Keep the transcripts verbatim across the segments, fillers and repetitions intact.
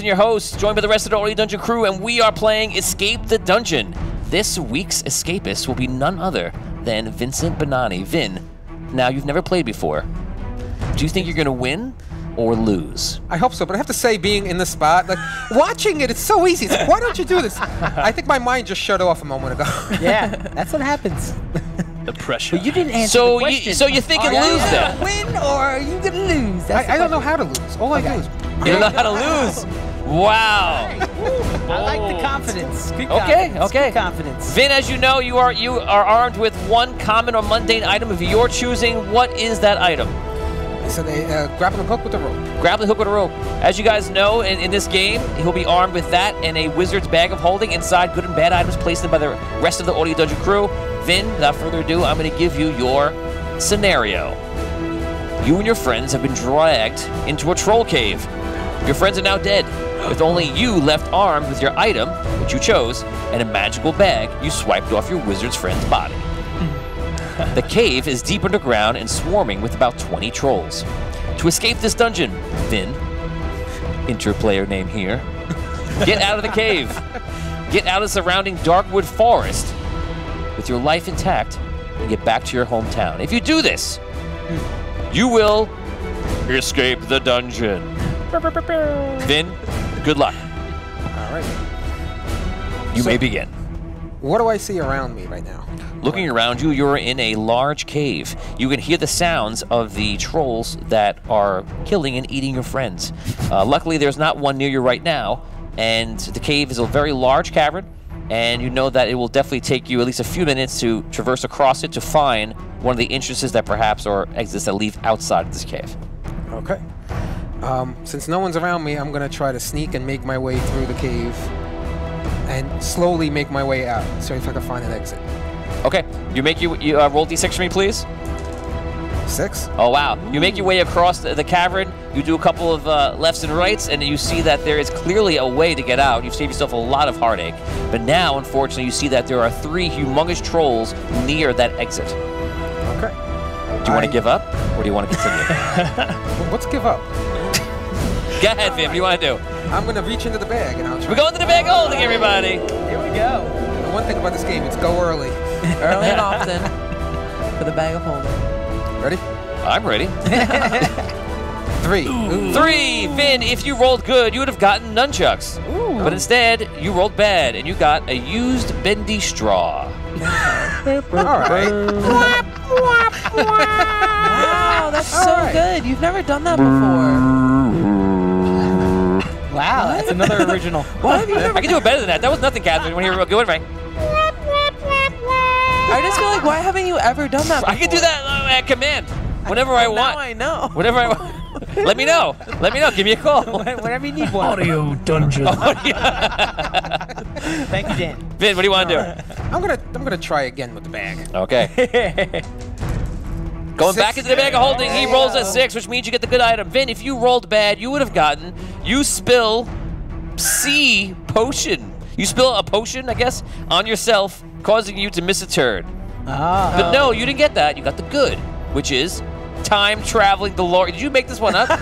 Vincent, your host, joined by the rest of the Audio Dungeon crew, and we are playing Escape the Dungeon. This week's escapist will be none other than Vincent Bonani. Vin, now you've never played before. Do you think you're gonna win or lose? I hope so, but I have to say, being in the spot, like, watching it, it's so easy. It's like, why don't you do this? I think my mind just shut off a moment ago. Yeah, that's what happens. The pressure. But you didn't answer so the question. You, so you think you lose then? Win or are you gonna lose? That's I, I don't know how to lose. All okay. I do is. You don't know how to lose. Wow. I like the confidence. Good confidence. Okay, okay. Good confidence. Vin, as you know, you are you are armed with one common or mundane item of your choosing. What is that item? It's a uh, grappling hook with a rope. Grappling hook with a rope. As you guys know, in, in this game, he'll be armed with that and a wizard's bag of holding inside good and bad items placed in by the rest of the Audio Dungeon crew. Vin, without further ado, I'm going to give you your scenario. You and your friends have been dragged into a troll cave. Your friends are now dead, with only you left armed with your item, which you chose, and a magical bag you swiped off your wizard's friend's body. The cave is deep underground and swarming with about twenty trolls. To escape this dungeon, Vin, enter player name here, get out of the cave. Get out of the surrounding Darkwood Forest with your life intact and get back to your hometown. If you do this, you will escape the dungeon. Vin, good luck. All right. You so may begin. What do I see around me right now? Looking around you, you're in a large cave. You can hear the sounds of the trolls that are killing and eating your friends. Uh, luckily, there's not one near you right now, and the cave is a very large cavern, and you know that it will definitely take you at least a few minutes to traverse across it to find one of the entrances that perhaps or exits that lead outside of this cave. Okay. Um, since no one's around me, I'm going to try to sneak and make my way through the cave and slowly make my way out, so if I can find an exit. Okay, you make you, you uh, roll D six for me, please. Six. Oh wow! You make your way across the, the cavern. You do a couple of uh, lefts and rights, and you see that there is clearly a way to get out. You've saved yourself a lot of heartache. But now, unfortunately, you see that there are three humongous trolls near that exit. Okay. Do you want to give up, or do you want to continue? Let's give up. Go ahead, Vim. What do you want to do? I'm going to reach into the bag, and I'll try. We're going to the bag holding, everybody. Here we go. The one thing about this game, it's go early. Early and often for the bag of holding. Ready? I'm ready. Three. Ooh. Three. Vin, if you rolled good, you would have gotten nunchucks. Ooh. But instead, you rolled bad, and you got a used bendy straw. All right. Wow, that's so right. good. You've never done that before. Wow, what? That's another original. What? I can do it better than that. That was nothing, Catherine. When you were good, right? I just feel like, why haven't you ever done that before? I can do that uh, at command, whenever I, I want. Now I know. Whenever I want. Let me know. Let me know. Give me a call. Whenever you need one. Audio Dungeon. Thank you, Dan. Vin, what do you want to do? Right. I'm gonna, I'm gonna try again with the bag. Okay. Going six. Back into the bag of holding, he rolls a six, which means you get the good item. Vin, if you rolled bad, you would have gotten, you spill C potion. You spill a potion, I guess, on yourself, causing you to miss a turn. Oh. But no, you didn't get that. You got the good, which is time traveling DeLorean. Did you make this one up? I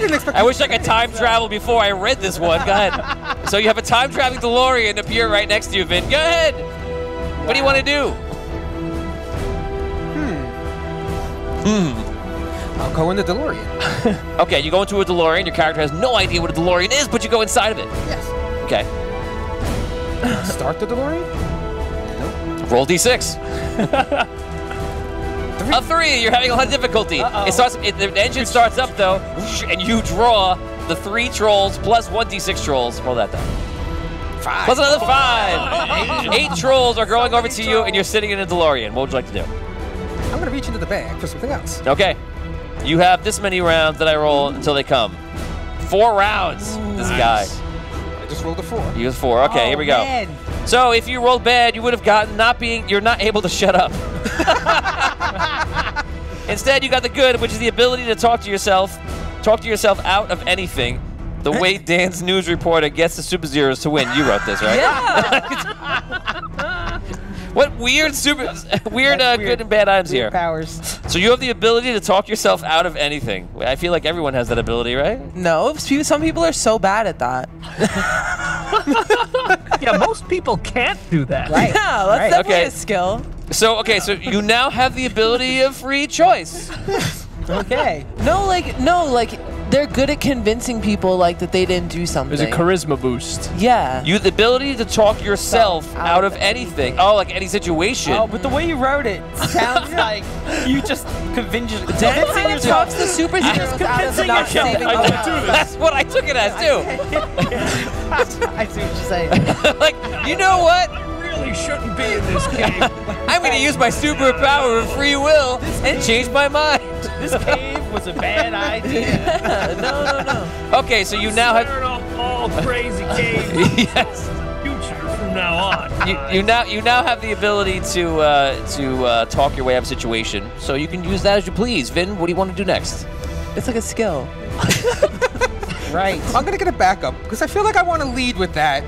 didn't expect I wish I could time travel before I read this one. Go ahead. So you have a time traveling DeLorean appear right next to you, Vin. Go ahead. Wow. What do you want to do? Hmm. I'll go in the DeLorean. Okay, you go into a DeLorean. Your character has no idea what a DeLorean is, but you go inside of it. Yes. Okay. Uh, start the DeLorean? Nope. Roll D six. Three. A three. You're having a lot of difficulty. Uh-oh. It starts. It, the engine starts up though, and you draw the three trolls plus one D six trolls. Roll that down. Five. Plus another five. Oh, eight. Eight trolls are going so over to trolls. You, and you're sitting in a DeLorean. What would you like to do? I'm going to reach into the bag for something else. Okay. You have this many rounds that I roll until they come. Four rounds, Ooh, this nice. guy. I just rolled a four. You used four. Okay, oh, here we go. Man. So if you rolled bad, you would have gotten not being, you're not able to shut up. Instead, you got the good, which is the ability to talk to yourself, talk to yourself out of anything. The way Dan's news reporter gets the Super Zeros to win. You wrote this, right? Yeah. What weird super weird, uh, weird good and bad items here. Powers. So you have the ability to talk yourself out of anything. I feel like everyone has that ability, right? No, some people are so bad at that. Yeah, most people can't do that. Right. Yeah, that's right. Definitely okay. A skill. So okay, so you now have the ability of free choice. Okay. No, like no, like they're good at convincing people like that they didn't do something. There's a charisma boost. Yeah. You the ability to talk yourself out, out of anything. anything. Oh, like any situation. Oh, but the way you wrote it sounds like you just convinced yourself. Dancing talks the superheroes out of not saving. I can't do this. That's what I took it as too. I see what you're saying. Like, you know what? You shouldn't be in this game. I'm going to use my superpower of free will and change my mind. This cave was a bad idea. No, no, no. Okay, so you I'm now have all crazy caves. Yes. Future from now on. You, you now you now have the ability to uh, to uh, talk your way out of a situation, so you can use that as you please. Vin, what do you want to do next? It's like a skill. Right. I'm going to get a backup because I feel like I want to lead with that.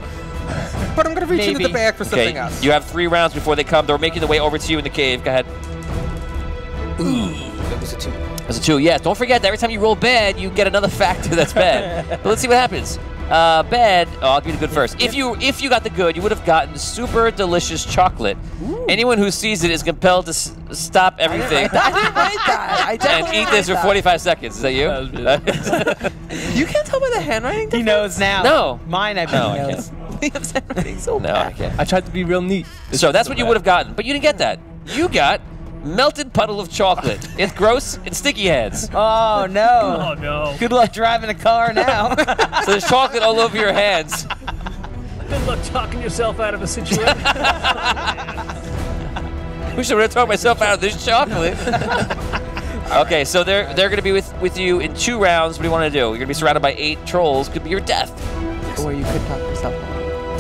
But I'm going to reach Maybe. into the bag for something okay. else. You have three rounds before they come. They're making their way over to you in the cave. Go ahead. Ooh, that was a two. That was a two, yes. Don't forget that every time you roll bad, you get another factor that's bad. But let's see what happens. Uh, bad. Oh, I'll give you the good first. If you if you got the good, you would have gotten super delicious chocolate. Ooh. Anyone who sees it is compelled to s stop everything. I didn't write that. I didn't write that. And eat this for forty-five seconds. Is that you? You can't tell by the handwriting. He knows now. No, mine I bet no, he knows. I so no, I can't. I tried to be real neat. It's so that's so what bad. you would have gotten, but you didn't get that. You got melted puddle of chocolate. It's gross and sticky hands. Oh no! Oh no! Good luck driving a car now. So there's chocolate all over your hands. Good luck talking yourself out of a situation. We should have talked myself out of this chocolate. Okay, so they're they're gonna be with with you in two rounds. What do you want to do? You're gonna be surrounded by eight trolls. Could be your death. Or you could talk yourself out.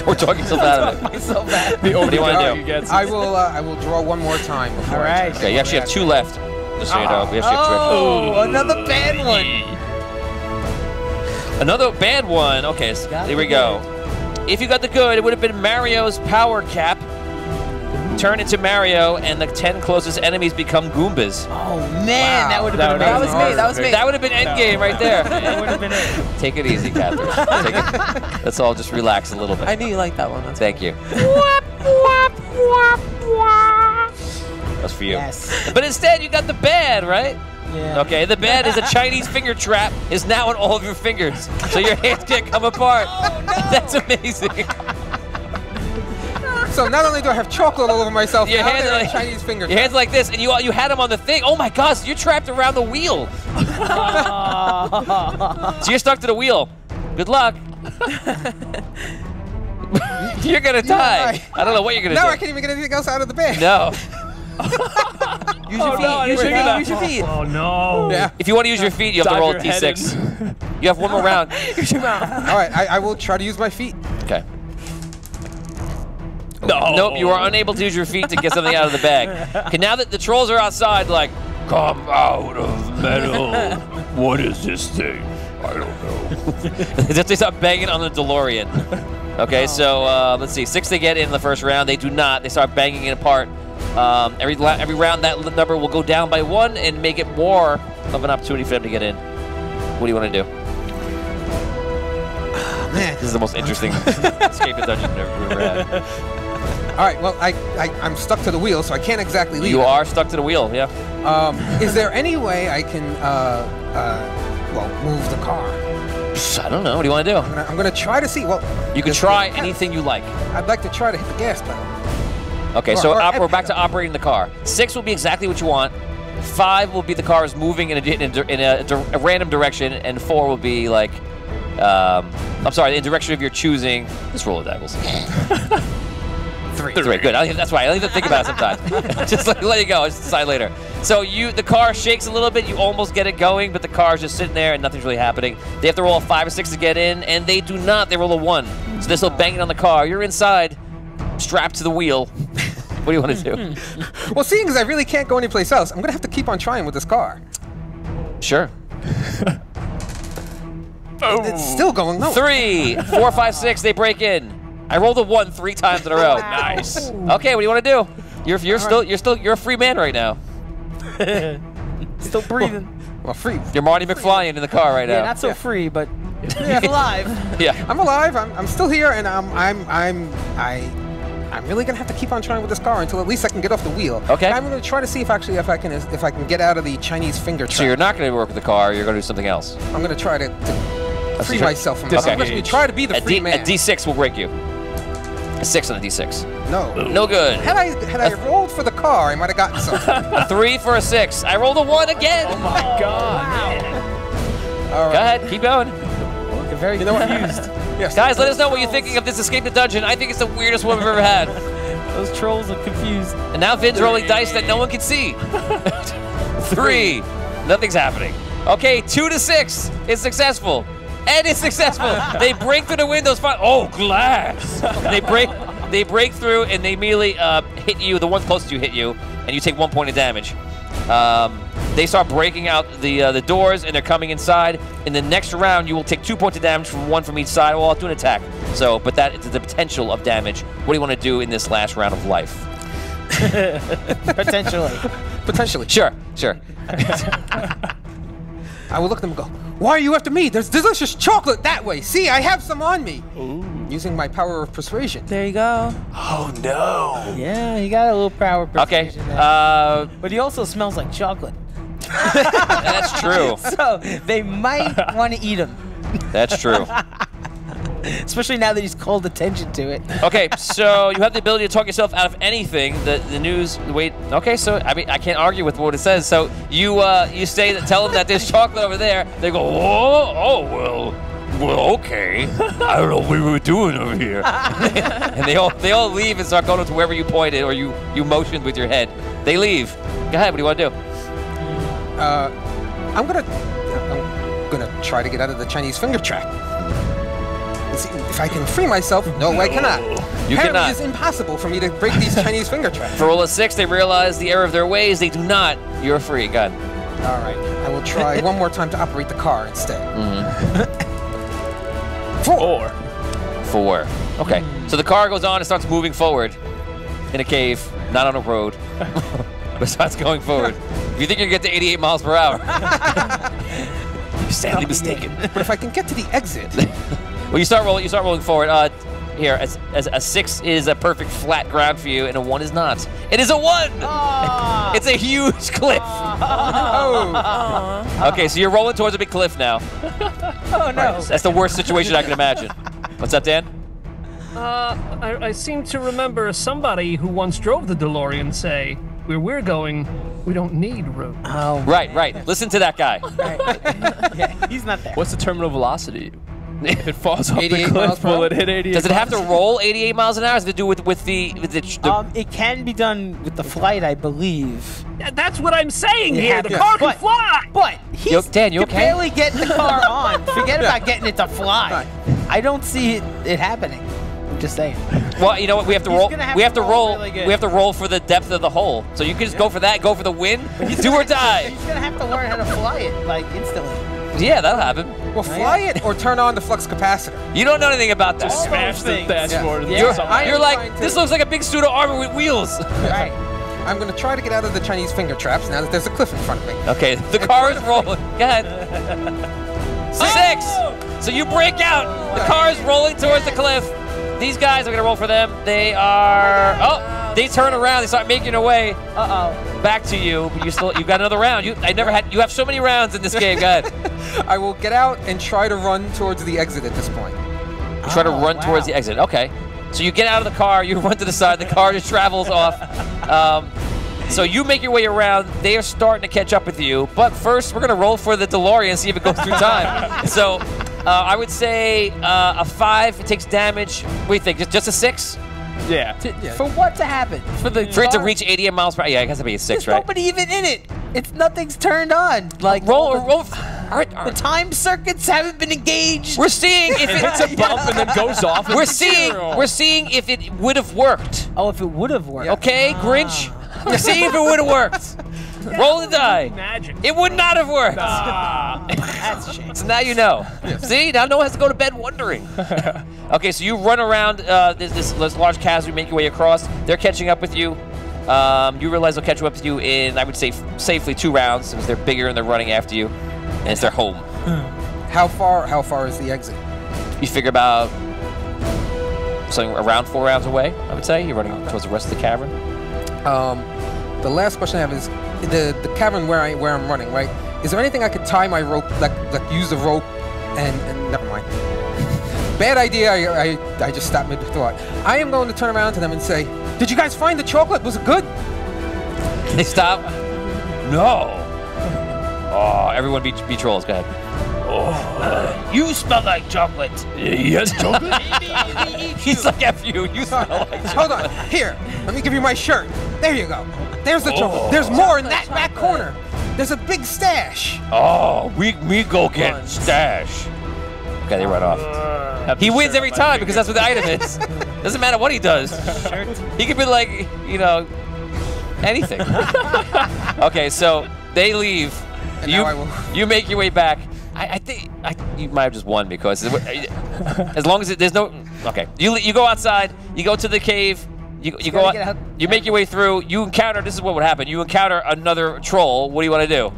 We're talking so bad about it. What do you want to do? I will. Uh, I will draw one more time. Before All right. I okay. You actually have two left. Just so you know, we actually have two. Oh, another bad one. Another bad one. Okay. So here we go. If you got the good, it would have been Mario's power cap. Turn into Mario, and the ten closest enemies become Goombas. Oh man, wow. That would have been that was me. That was me. That would have been endgame no. right there. That would have been it. Take it easy, Catherine. Take it. Let's all just relax a little bit. I knew you liked that one. That's Thank cool. you. Whop, whop, whop, whop. That's for you. Yes. But instead, you got the bad, right? Yeah. Okay, the bad is a Chinese finger trap is now on all of your fingers, so your hands can't come apart. Oh, no. That's amazing. So not only do I have chocolate all over myself, your now hands like, Chinese fingers. Your hands like this, and you you had them on the thing. Oh my gosh, so you're trapped around the wheel. So you're stuck to the wheel. Good luck. You're gonna die. I don't know what you're gonna do. No, I can't even get anything else out of the bag. No. Use your feet. Oh, no, use, your, no. use your feet. Oh no. Yeah. If you want to use your feet, you have to roll a D six. You have one more round. Use your mouth. All right, I, I will try to use my feet. Okay. No. Nope, you are unable to use your feet to get something out of the bag. Okay, now that the trolls are outside, like, come out of metal. What is this thing? I don't know. They start banging on the DeLorean. Okay, oh, so uh, let's see. Six they get in the first round. They do not. They start banging it apart. Um, every, every round, that number will go down by one and make it more of an opportunity for them to get in. What do you want to do? Oh, man. This is the most interesting Escape the Dungeon we've ever had. All right, well, I, I, I'm stuck to the wheel, so I can't exactly leave. You are stuck to the wheel, yeah. Um, is there any way I can, uh, uh, well, move the car? I don't know. What do you want to do? I'm gonna, I'm gonna try to see. Well, you can try anything you like. I'd like to try to hit the gas pedal. Okay, or, so or op we're back to operating the car. Six will be exactly what you want. Five will be the car is moving in a in a, in a, a random direction, and four will be like, um, I'm sorry, in the direction of your choosing. Just roll the dice. Three. Three. Good. I, that's why I don't even think about it sometimes. Just like, let it go. Just decide later. So you, the car shakes a little bit. You almost get it going, but the car's just sitting there and nothing's really happening. They have to roll a five or six to get in, and they do not. They roll a one. So they're still banging on the car. You're inside, strapped to the wheel. What do you want to do? Well, seeing as I really can't go anyplace else, I'm going to have to keep on trying with this car. Sure. Oh. It's still going nowhere. Three, four, five, six. They break in. I rolled a one three times in a row. Nice. Okay, what do you want to do? You're you're All still right. you're still you're a free man right now. Still breathing. Well, free. You're Marty McFly in the car right yeah, now. Not so yeah. free, but yeah, alive. Yeah. I'm alive. I'm I'm still here, and I'm I'm I'm I. I'm really gonna have to keep on trying with this car until at least I can get off the wheel. Okay. And I'm gonna try to see if actually if I can if I can get out of the Chinese finger trap. So you're not gonna work with the car. You're gonna do something else. I'm gonna try to, to free myself from this. Okay. I'm gonna try to be the a free D, man. A D six will break you. A six on a D six. No. Ooh. No good. Had I had I rolled for the car, I might have gotten something. A three for a six. I rolled a one again. Oh my God. Wow. All right. Go ahead. Keep going. I'm looking very you know confused. Yes, guys, let us know trolls. what you're thinking of this Escape the Dungeon. I think it's the weirdest one we've ever had. Those trolls are confused. And now Vin's rolling dice that no one can see. Three. Nothing's happening. Okay, two to six is successful. And it's successful. They break through the windows. Oh, glass. They break They break through and they immediately uh, hit you. The ones closest to you hit you. And you take one point of damage. Um, they start breaking out the uh, the doors, and they're coming inside. In the next round, you will take two points of damage, from one from each side. Well, I'll do an attack. So, but that is the potential of damage. What do you want to do in this last round of life? Potentially. Potentially. Sure. Sure. I will look at them and go, why are you after me? There's delicious chocolate that way. See, I have some on me. Ooh. Using my power of persuasion. There you go. Oh, no. Yeah, you got a little power of persuasion. Okay. Uh, but he also smells like chocolate. That's true. So they might want to eat him. That's true. Especially now that he's called attention to it. Okay, so you have the ability to talk yourself out of anything. The the news. Wait. Okay, so I mean I can't argue with what it says. So you uh you say that tell them that there's chocolate over there. They go whoa oh well well okay I don't know what we were doing over here. And they all they all leave and start going to wherever you pointed or you you motioned with your head. They leave. Go ahead. What do you want to do? Uh, I'm gonna I'm gonna try to get out of the Chinese finger trap. See if I can free myself. No, no. I cannot. You Apparently cannot. It is impossible for me to break these Chinese finger traps. For roll a six, they realize the error of their ways. They do not. You're free. God. All right. I will try one more time to operate the car instead. Mm-hmm. Four. Four. Okay. So the car goes on and starts moving forward in a cave, not on a road, but starts going forward. If you think you're going to get to eighty-eight miles per hour, you're sadly mistaken. But if I can get to the exit. Well, you start rolling. You start rolling forward. Uh, here, as, as a six is a perfect flat ground for you, and a one is not. It is a one. Oh. It's a huge cliff. Oh. Oh. Okay, so you're rolling towards a big cliff now. Oh no! Right, that's the worst situation I can imagine. What's up, Dan? Uh, I, I seem to remember somebody who once drove the DeLorean say, "Where we're going, we don't need room." Oh. Right, man. right. Listen to that guy. Right. Yeah, he's not there. What's the terminal velocity? If it falls off the cliff, will it hit eighty-eight? Does it have to roll eighty-eight miles an hour? Does it do with with the? With the, the um, it can be done with the flight, I believe. That's what I'm saying it here. The car can but, fly. But he's you, Dan, you can okay? barely get the car on. Forget about getting it to fly. I don't see it, it happening. I'm just saying. Well, you know what? We have to roll. Have we have to roll. roll really we have to roll for the depth of the hole. So you can just yeah. go for that. Go for the win. Do or die. He's gonna have to learn how to fly it like instantly. Yeah, that'll happen. Well, fly it or turn on the flux capacitor. You don't know anything about that. Just smash the dashboard. Yeah. Yeah. You're, you're like, this looks like a big suit of armor with wheels. Right. I'm going to try to get out of the Chinese finger traps now that there's a cliff in front of me. Okay, the car is rolling. Go ahead. Six. Oh! So you break out. The car is rolling towards the cliff. These guys are going to roll for them. They are... Oh, they turn around. They start making their way. Uh-oh. Back to you. But you still, you've got another round. You, I never had... You have so many rounds in this game. Go ahead. I will get out and try to run towards the exit at this point. Oh, try to run wow. towards the exit. Okay. So you get out of the car. You run to the side. The car just travels off. Um, so you make your way around. They are starting to catch up with you. But first, we're going to roll for the DeLorean and see if it goes through time. So... Uh, I would say uh, a five. It takes damage. What do you think? Just, just a six? Yeah. To, yeah. For what to happen? For the for it to reach eighty miles per hour. Yeah, it has to be a six, There's right? There's nobody even in it. It's nothing's turned on. Like roll or roll. All right, all right. The time circuits haven't been engaged. We're seeing if it hits a bump and then goes off. We're seeing. Zero. We're seeing if it would have worked. Oh, if it would have worked. Okay, ah. Grinch. We're seeing if it would have worked. Roll the die. Magic. It would not have worked. Nah. That's a shame. So now you know. See, now no one has to go to bed wondering. Okay, so you run around uh, this, this, this large chasm, you make your way across. They're catching up with you. Um, you realize they'll catch up with you in, I would say, safely two rounds because they're bigger and they're running after you, and it's their home. How far? How far is the exit? You figure about something around four rounds away, I would say. You're running okay. towards the rest of the cavern. Um, the last question I have is the the cavern where I where I'm running. Right? Is there anything I could tie my rope, like like use the rope, and, and never mind. Bad idea. I, I I just stopped mid thought. I am going to turn around to them and say, "Did you guys find the chocolate? Was it good?" They stop. No. Oh, everyone be, be trolls. Go ahead. Oh, uh, you smell like chocolate. Yes, chocolate? He's like, F you. You smell like chocolate. Hold on. Here, let me give you my shirt. There you go. There's the oh. chocolate. There's more chocolate, in that chocolate. back corner. There's a big stash. Oh, we, we go get Lunch. stash. Okay, they run off. Uh, he wins every time because that's what the item is. Doesn't matter what he does. He could be like, you know, anything. Okay, so they leave. And you, now I will. You make your way back. I, I think I, you might have just won because as long as it, there's no. Okay, you you go outside. You go to the cave. You you, you go. Out, you make your way through. You encounter. This is what would happen. You encounter another troll. What do you want to do?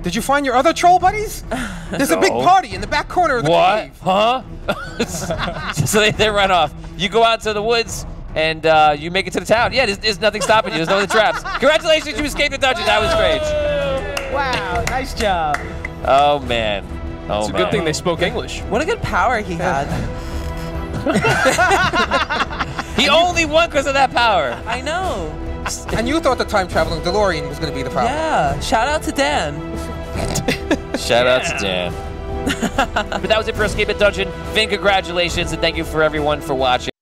Did you find your other troll buddies? There's no. a big party in the back corner of the what? cave. What? Huh? So they, they run off. You go out to the woods, and uh, you make it to the town. Yeah, there's, there's nothing stopping you. There's no other traps. Congratulations, you escaped the dungeon. That was great. Wow, nice job. Oh, man. Oh, it's a man. good thing they spoke English. What a good power he had. He and only you... won because of that power. I know. And you thought the time traveling DeLorean was going to be the problem. Yeah. Shout out to Dan. Shout yeah. out to Dan. But that was it for Escape the Dungeon. Vin, congratulations, and thank you for everyone for watching.